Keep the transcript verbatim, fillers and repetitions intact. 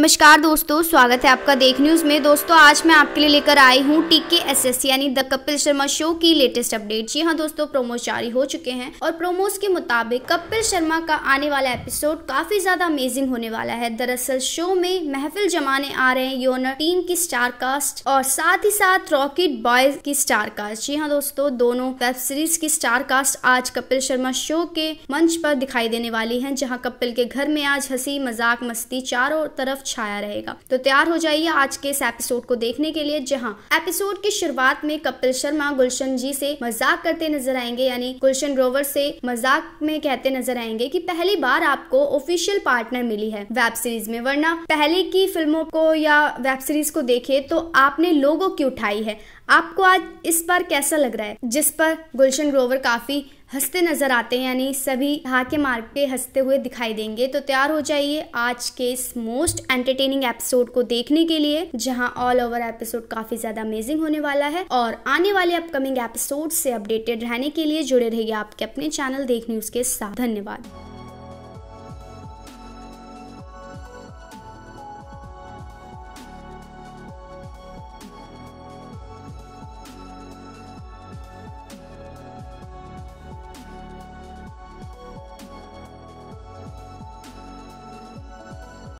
नमस्कार दोस्तों, स्वागत है आपका देख न्यूज़ में। दोस्तों आज मैं आपके लिए लेकर आई हूँ टीके एसएस यानी द कपिल शर्मा शो की लेटेस्ट अपडेट। जी हाँ दोस्तों, प्रोमोस जारी हो चुके हैं और प्रोमोस के मुताबिक कपिल शर्मा का आने वाला एपिसोड काफी ज्यादा अमेजिंग होने वाला है। दरअसल शो में महफिल जमाने आ रहे हैं योर ऑनर टीम की स्टार कास्ट और साथ ही साथ रॉकेट बॉयज की स्टार कास्ट। जी हाँ दोस्तों, दोनों वेब सीरीज की स्टार कास्ट आज कपिल शर्मा शो के मंच पर दिखाई देने वाली है, जहाँ कपिल के घर में आज हंसी मजाक मस्ती चारों तरफ छाया रहेगा। तो तैयार हो जाइए आज के इस एपिसोड को देखने के लिए, जहां एपिसोड की शुरुआत में कपिल शर्मा गुलशन जी से मजाक करते नजर आएंगे, यानी गुलशन ग्रोवर से मजाक में कहते नजर आएंगे कि पहली बार आपको ऑफिशियल पार्टनर मिली है वेब सीरीज में, वरना पहले की फिल्मों को या वेब सीरीज को देखे तो आपने लोगों की उठाई है। आपको आज इस बार कैसा लग रहा है, जिस पर गुलशन ग्रोवर काफी हंसते नजर आते हैं, यानी सभी हाके मार के हंसते हुए दिखाई देंगे। तो तैयार हो जाइए आज के इस मोस्ट एंटरटेनिंग एपिसोड को देखने के लिए, जहां ऑल ओवर एपिसोड काफी ज्यादा अमेजिंग होने वाला है। और आने वाले अपकमिंग एपिसोड से अपडेटेड रहने के लिए जुड़े रहिए आपके अपने चैनल देख न्यूज के साथ। धन्यवाद।